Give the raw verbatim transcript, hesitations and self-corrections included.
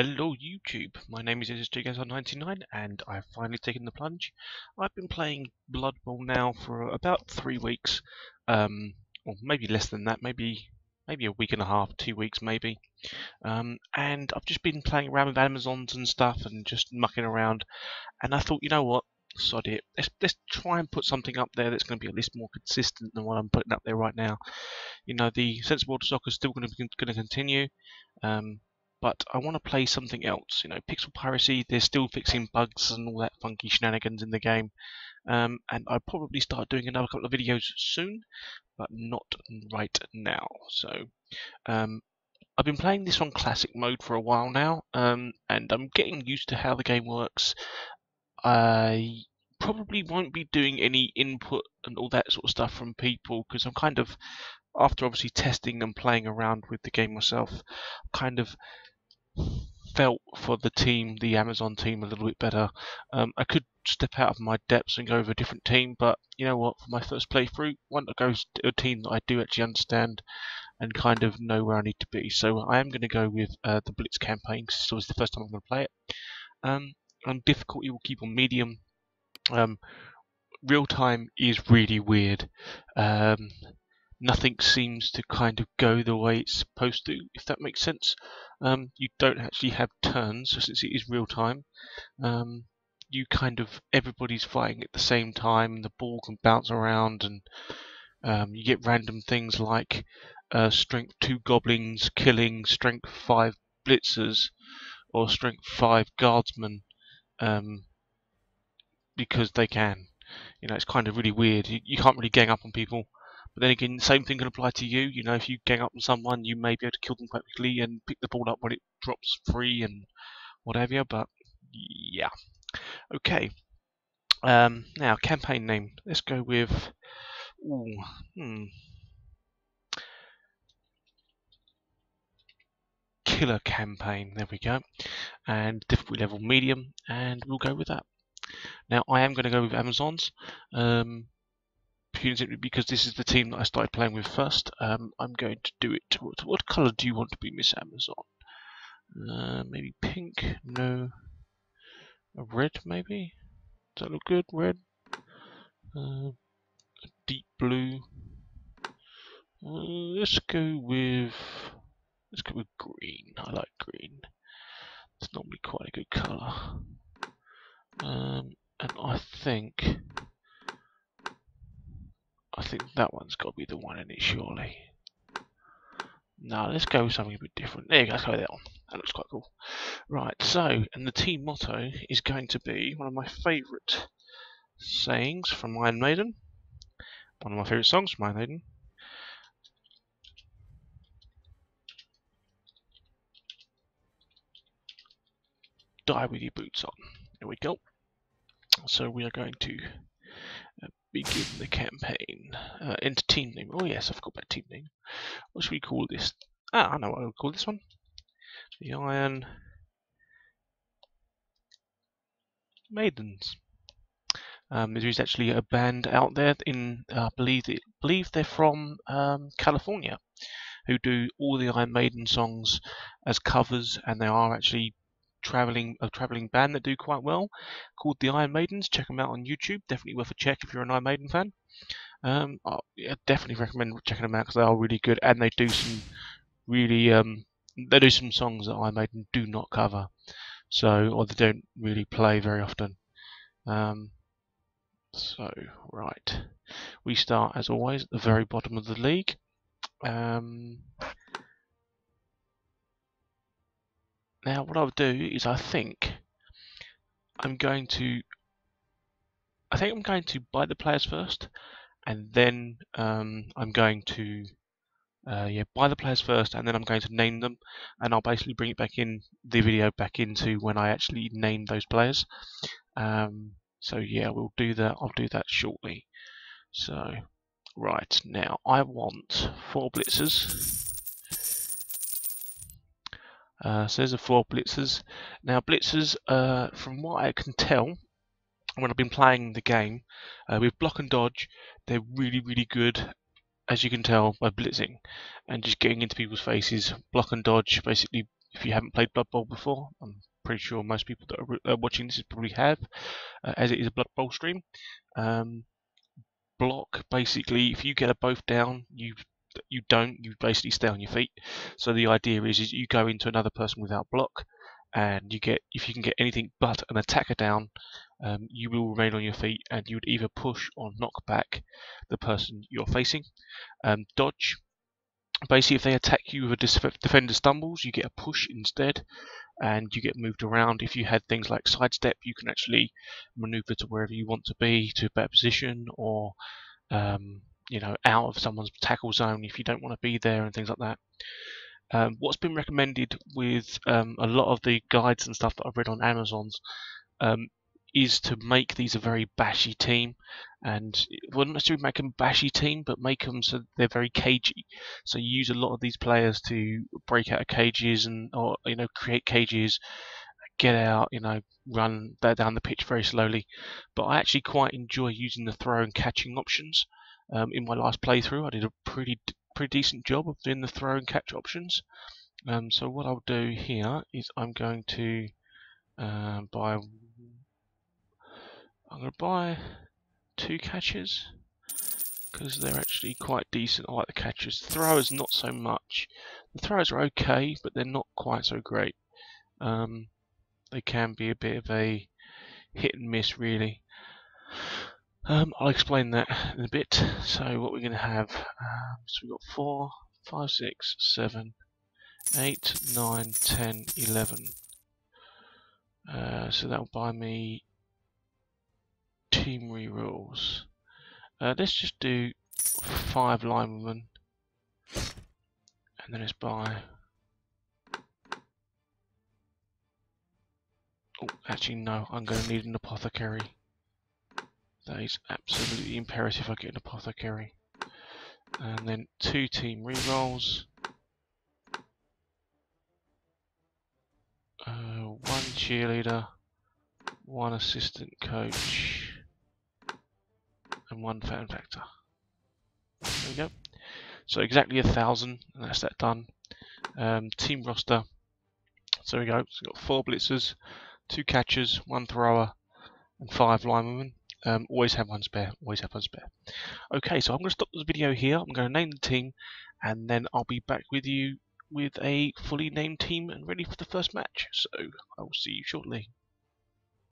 Hello YouTube, my name is S S J Gazhan ninety-nine and I've finally taken the plunge. I've been playing Blood Bowl now for about three weeks, um, or maybe less than that, maybe maybe a week and a half, two weeks maybe. Um, and I've just been playing around with Amazons and stuff and just mucking around. And I thought, you know what, sod it, let's, let's try and put something up there that's going to be at least more consistent than what I'm putting up there right now. You know, the Sensible Soccer is still going to be going to continue. Um, But I want to play something else. You know, Pixel Piracy, they're still fixing bugs and all that funky shenanigans in the game. Um, and I'll probably start doing another couple of videos soon, but not right now. So, um, I've been playing this on classic mode for a while now, um, and I'm getting used to how the game works. I probably won't be doing any input and all that sort of stuff from people, because I'm kind of, after obviously testing and playing around with the game myself, kind of felt for the team, the Amazon team, a little bit better. Um, I could step out of my depths and go over a different team, but you know what, for my first playthrough, I want to go to a team that I do actually understand and kind of know where I need to be. So I am going to go with uh, the Blitz campaign, because it's always the first time I'm going to play it. Um, and difficulty will keep on medium. Um, real time is really weird. Um, nothing seems to kind of go the way it's supposed to, if that makes sense. Um, you don't actually have turns, so since it is real time. Um, you kind of, everybody's fighting at the same time, and the ball can bounce around, and um, you get random things like uh, strength two goblins killing strength five blitzers, or strength five guardsmen, um, because they can. You know, it's kind of really weird. You, you can't really gang up on people. But then again, the same thing can apply to you. You know, if you gang up on someone, you may be able to kill them quite quickly and pick the ball up when it drops free and whatever. But yeah, okay. Um, now, campaign name. Let's go with ooh, hmm, Killer Campaign. There we go. And difficulty level medium, and we'll go with that. Now, I am going to go with Amazons. Um, Simply because this is the team that I started playing with first. Um, I'm going to do it. What, what colour do you want to be, Miss Amazon? Uh, maybe pink? No. A red, maybe? Does that look good? Red? Uh, deep blue. Uh, let's go with. Let's go with green. I like green. It's normally quite a good colour. Um, and I think. I think that one's got to be the one in it, surely. No, let's go with something a bit different. There you go, let's go with that one. That looks quite cool. Right, so, and the team motto is going to be one of my favourite sayings from Iron Maiden. One of my favourite songs from Iron Maiden. Die with your boots on. There we go. So we are going to Uh, begin the campaign. Uh, enter team name. Oh yes, I forgot about team name. What should we call this? Ah, I know what I'll call this one. The Iron Maidens. Um, there is actually a band out there in, I uh, believe, they, believe they're from um, California, who do all the Iron Maiden songs as covers, and they are actually traveling a traveling band that do quite well, called the Iron Maidens. Check them out on YouTube. Definitely worth a check if you're an Iron Maiden fan. Um, I yeah, definitely recommend checking them out because they are really good, and they do some really um, they do some songs that Iron Maiden do not cover, so or they don't really play very often. Um, so right, we start as always at the very bottom of the league. Um, Now what I'll do is I think I'm going to I think I'm going to buy the players first, and then um, I'm going to uh, yeah buy the players first, and then I'm going to name them, and I'll basically bring it back in the video back into when I actually name those players. Um, so yeah, we'll do that. I'll do that shortly. So right now I want four blitzers. Uh, so there's the four blitzers. Now blitzers, uh, from what I can tell, when I've been playing the game, uh, with block and dodge, they're really, really good, as you can tell, by blitzing and just getting into people's faces. Block and dodge basically if you haven't played Blood Bowl before, I'm pretty sure most people that are uh, watching this probably have, uh, as it is a Blood Bowl stream. Um, block, basically, if you get a both down, you you don't, you basically stay on your feet. So the idea is, is you go into another person without block, and you get, if you can get anything but an attacker down, um, you will remain on your feet, and you would either push or knock back the person you're facing. Um, dodge, basically if they attack you with a defender stumbles, you get a push instead, and you get moved around. If you had things like sidestep, you can actually maneuver to wherever you want to be, to a better position, or um, you know, out of someone's tackle zone if you don't want to be there, and things like that. Um, what's been recommended with um, a lot of the guides and stuff that I've read on Amazon's um, is to make these a very bashy team, and well, not necessarily make them bashy team, but make them so they're very cagey. So you use a lot of these players to break out of cages, and or you know, create cages, get out, you know, run down the pitch very slowly. But I actually quite enjoy using the throw and catching options. Um, in my last playthrough, I did a pretty pretty decent job of doing the throw and catch options. Um, so what I'll do here is I'm going to uh, buy. I'm going to buy two catches because they're actually quite decent. I like the catches. Throwers not so much. The throwers are okay, but they're not quite so great. Um, they can be a bit of a hit and miss, really. Um, I'll explain that in a bit. So what we're going to have, um, so we've got four, five, six, seven, eight, nine, ten, eleven. Uh, so that'll buy me team rerolls. Uh, let's just do five linemen, and then let's buy. Oh, actually no, I'm going to need an apothecary. That is absolutely imperative I get an apothecary. And then two team rerolls. Uh, one cheerleader, one assistant coach, and one fan factor. There we go. So exactly a thousand, and that's that done. Um, team roster. So there we go. So we've got four blitzers, two catchers, one thrower, and five linemen. Um, always have one spare, always have one spare. Okay, so I'm going to stop this video here. I'm going to name the team, and then I'll be back with you with a fully named team and ready for the first match. So I will see you shortly.